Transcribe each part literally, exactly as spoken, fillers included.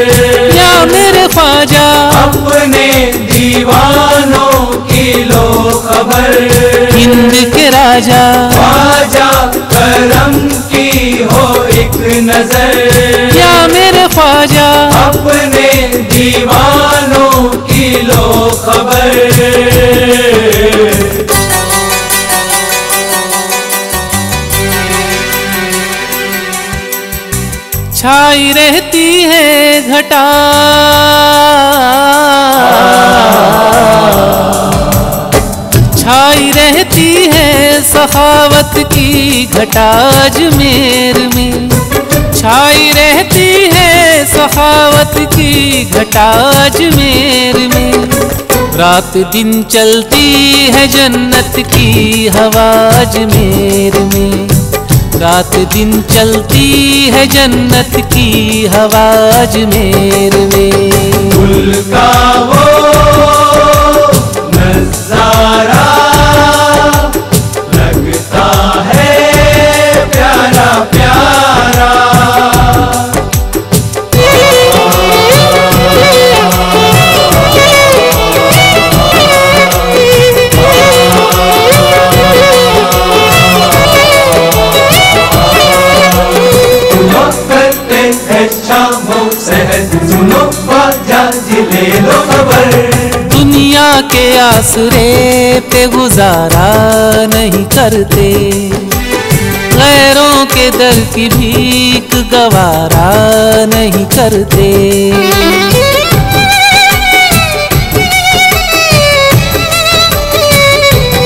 या मेरे ख्वाजा अपने दीवानों की लो खबर। हिंद के राजा ख्वाजा करम की हो एक नजर। या मेरे ख्वाजा अपने दीवानों की लो खबर। छाई रहती है घटा छाई रहती है सखावत की घटा अजमेर में। छाई रहती है सखावत की घटा अजमेर में। रात दिन चलती है जन्नत की हवा अजमेर में। रात दिन चलती है जन्नत की हवा अजमेर में। गुल का वो नजारा लगता है प्यारा प्यारा। सुनो बाजा जिले लो खबर। दुनिया के आसरे पे गुजारा नहीं करते, गैरों के दर की भीख गवारा नहीं करते।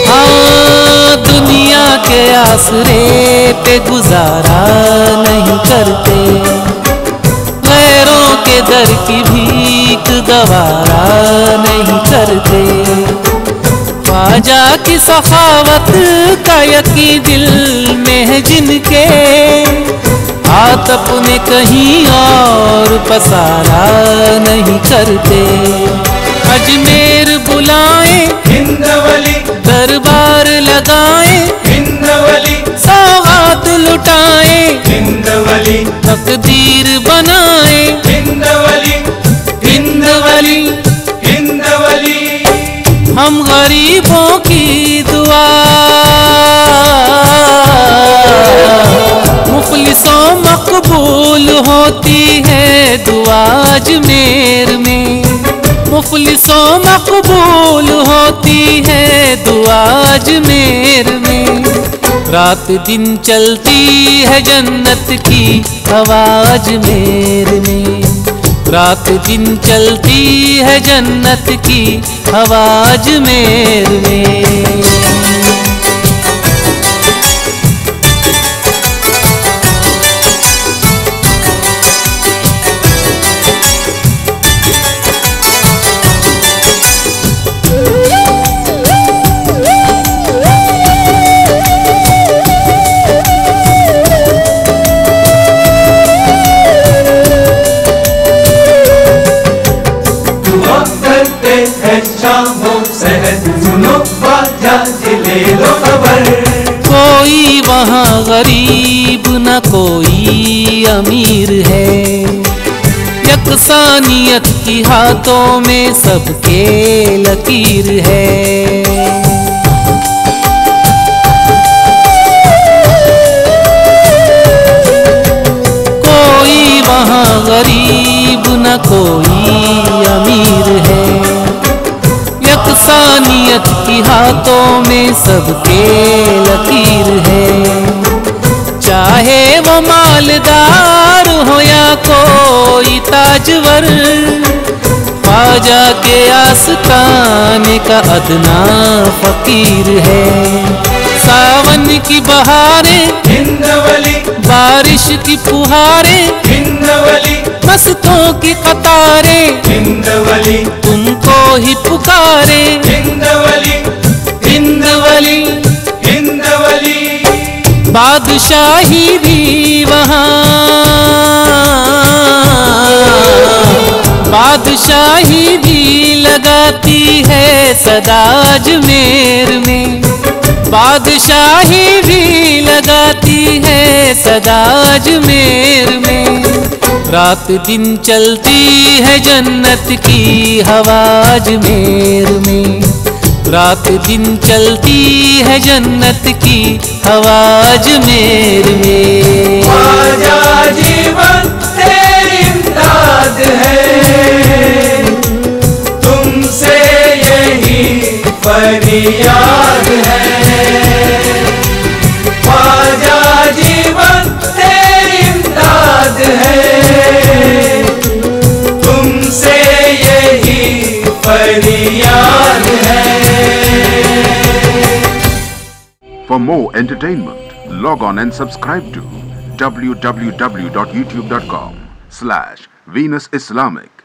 हाँ, दुनिया के आसरे पे गुजारा नहीं करते, के दर की भीख गवारा नहीं करते। ख्वाजा की सखावत का यकीन दिल में है जिनके, हाथ अपने कहीं और पसारा नहीं करते। अजमेर बुलाए हिंदवली, दरबार लगाए हिंदवली, सौगात लुटाए हिंदवली, तकदीर बनाए हिंदवली हिंदवली हिंदवली। हम गरीबों की दुआ मुखलिसों मकबूल होती है दुआ अजमेर में। मुखलिसों मकबूल होती है दुआ अजमेर में। रात दिन चलती है जन्नत की हवा अजमेर में। रात दिन चलती है जन्नत की हवा अजमेर में। कोई वहाँ गरीब न कोई अमीर है, यकसानियत की हाथों में सबके लकीर है। कोई वहाँ गरीब न कोई अमीर है, इंसानियत की हाथों में सबके लकीर है। चाहे वो मालदार हो या कोई ताजवर, ख्वाजा के आस्ताने का अदना फकीर है। सावन की बहारें हिंदवली, बारिश की फुहारें हिंदवली, मस्तों की कतारें हिंदवली, तुमको ही पुकारे हिंदवली हिंदवली हिंदवली। बादशाही भी वहाँ बादशाही भी लगाती है सदा अजमेर में। बादशाही भी लगाती है सदा अजमेर में। रात दिन चलती है जन्नत की हवा अजमेर में, रात दिन चलती है जन्नत की हवा अजमेर में। आजा जीवन तेरी इमदाद है, तुमसे यही फरियाद है। आजा जीवन तेरी इमदाद है, तुमसे यही फरियाद है। For more entertainment, log on and subscribe to w w w dot youtube dot com slash Venus Islamic.